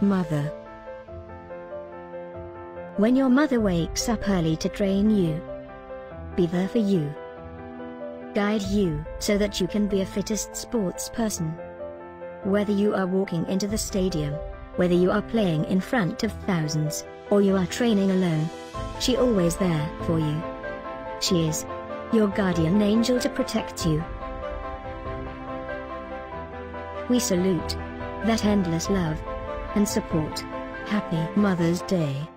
Mother. When your mother wakes up early to train you, be there for you. Guide you so that you can be a fittest sports person. Whether you are walking into the stadium, whether you are playing in front of thousands, or you are training alone, she always there for you. She is your guardian angel to protect you. We salute that endless love and support. Happy Mother's Day.